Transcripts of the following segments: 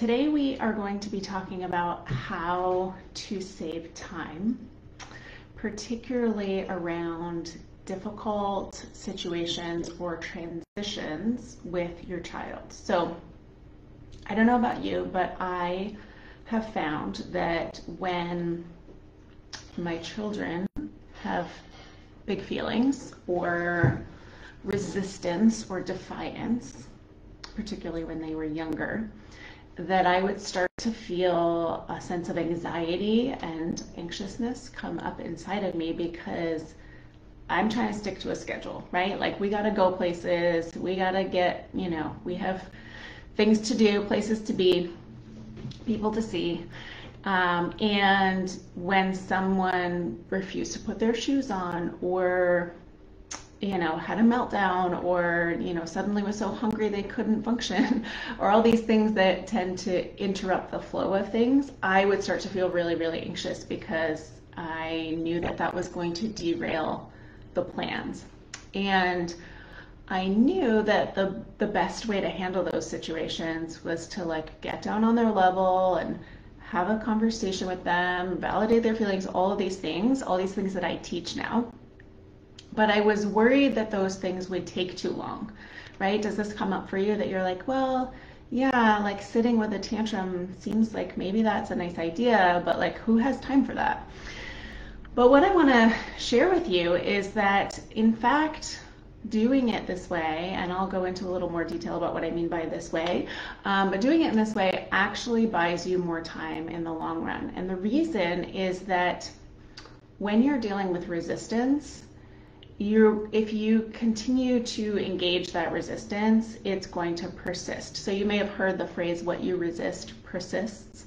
Today we are going to be talking about how to save time, particularly around difficult situations or transitions with your child. So I don't know about you, but I have found that when my children have big feelings or resistance or defiance, particularly when they were younger, that I would start to feel a sense of anxiety and anxiousness come up inside of me because I'm trying to stick to a schedule, right? Like, we gotta go places, we gotta get, we have things to do, places to be, people to see. And when someone refused to put their shoes on, or had a meltdown, or suddenly was so hungry they couldn't function, or all these things that tend to interrupt the flow of things, I would start to feel really, really anxious because I knew that that was going to derail the plans. And I knew that the best way to handle those situations was to get down on their level and have a conversation with them, validate their feelings, all these things that I teach now. But I was worried that those things would take too long, right? Does this come up for you, that you're like, well, yeah, sitting with a tantrum seems like maybe that's a nice idea, but who has time for that? But what I want to share with you is that, in fact, doing it this way, and I'll go into a little more detail about what I mean by this way, but doing it in this way actually buys you more time in the long run. And the reason is that when you're dealing with resistance, if you continue to engage that resistance, it's going to persist. So you may have heard the phrase, what you resist persists.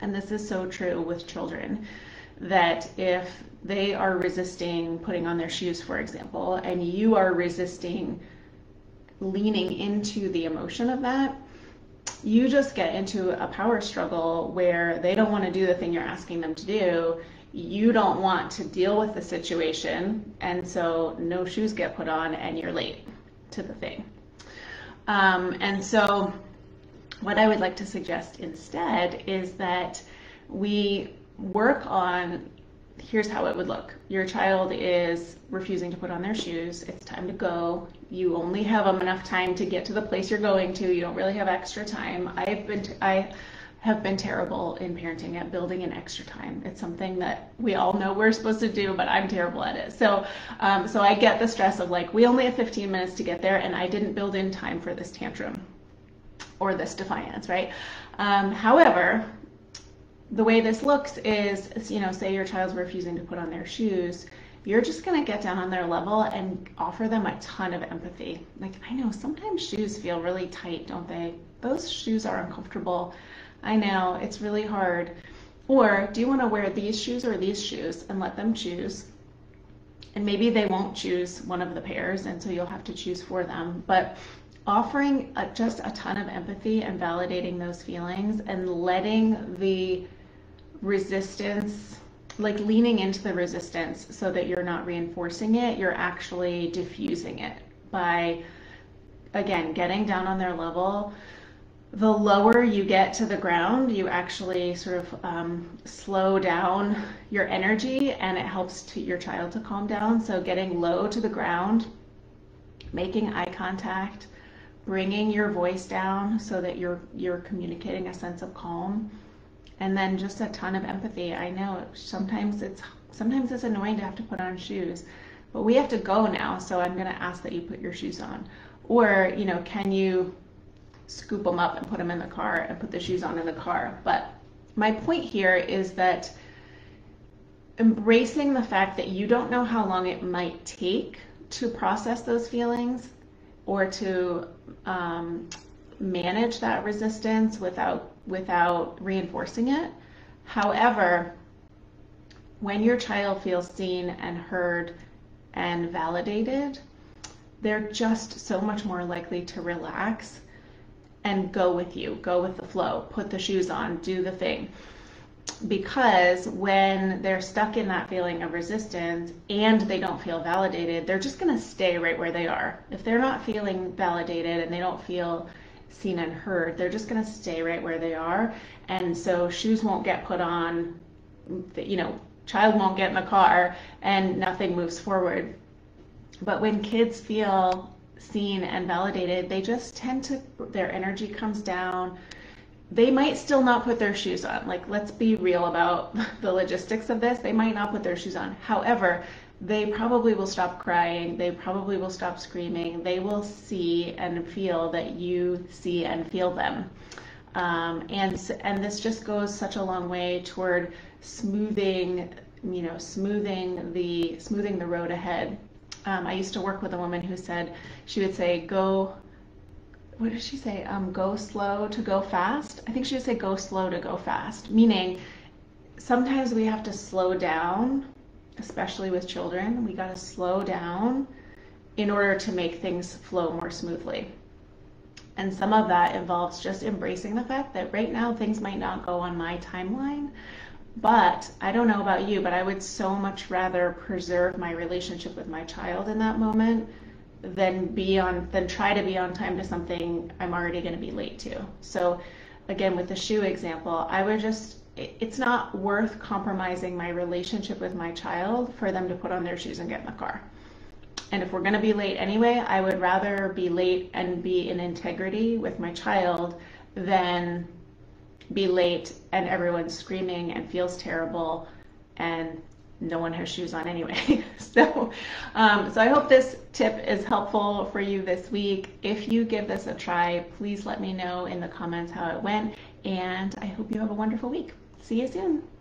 And this is so true with children, that if they are resisting putting on their shoes, for example, and you are resisting leaning into the emotion of that, you just get into a power struggle where they don't want to do the thing you're asking them to do. You don't want to deal with the situation, and so no shoes get put on and you're late to the thing. And so what I would like to suggest instead is that we work on, here's how it would look. Your child is refusing to put on their shoes. It's time to go. You only have enough time to get to the place you're going to. You don't really have extra time. I have been terrible in parenting at building in extra time. It's something that we all know we're supposed to do, but I'm terrible at it. So so I get the stress of we only have 15 minutes to get there, and I didn't build in time for this tantrum or this defiance, right? However, the way this looks is, say your child's refusing to put on their shoes, you're just gonna get down on their level and offer them a ton of empathy. I know sometimes shoes feel really tight, don't they? Those shoes are uncomfortable. I know, it's really hard. Or do you want to wear these shoes or these shoes, and let them choose? And maybe they won't choose one of the pairs, and so you'll have to choose for them. But offering just a ton of empathy and validating those feelings, and letting the resistance, leaning into the resistance so that you're not reinforcing it, you're actually diffusing it by, again, getting down on their level. The lower you get to the ground, you actually sort of slow down your energy, and it helps your child to calm down. So getting low to the ground, making eye contact, bringing your voice down so that you're communicating a sense of calm, and then just a ton of empathy. I know sometimes it's annoying to have to put on shoes, but we have to go now, so I'm going to ask that you put your shoes on. Or, can you scoop them up and put them in the car, and put the shoes on in the car. But my point here is that embracing the fact that you don't know how long it might take to process those feelings, or to manage that resistance without reinforcing it. However, when your child feels seen and heard and validated, they're just so much more likely to relax and go with you, go with the flow, put the shoes on, do the thing. Because when they're stuck in that feeling of resistance and they don't feel validated, they're just gonna stay right where they are. If they're not feeling validated and they don't feel seen and heard. They're just going to stay right where they are. And so shoes won't get put on, you know, child won't get in the car, and nothing moves forward. But when kids feel seen and validated, they just tend to, their energy comes down. They might still not put their shoes on. Like, let's be real about the logistics of this. They might not put their shoes on. However, they probably will stop crying. They probably will stop screaming. They will see and feel that you see and feel them. And this just goes such a long way toward smoothing the road ahead. I used to work with a woman who said, she would say, go, what did she say? Go slow to go fast. I think she would say go slow to go fast, meaning sometimes we have to slow down, especially with children. We got to slow down in order to make things flow more smoothly. And some of that involves just embracing the fact that right now things might not go on my timeline, but I don't know about you, but I would so much rather preserve my relationship with my child in that moment than try to be on time to something I'm already going to be late to. So again, with the shoe example, I would just, it's not worth compromising my relationship with my child for them to put on their shoes and get in the car. And if we're going to be late anyway, I would rather be late and be in integrity with my child than be late and everyone's screaming and feels terrible and no one has shoes on anyway. So I hope this tip is helpful for you this week. If you give this a try, please let me know in the comments how it went, and I hope you have a wonderful week. See you soon.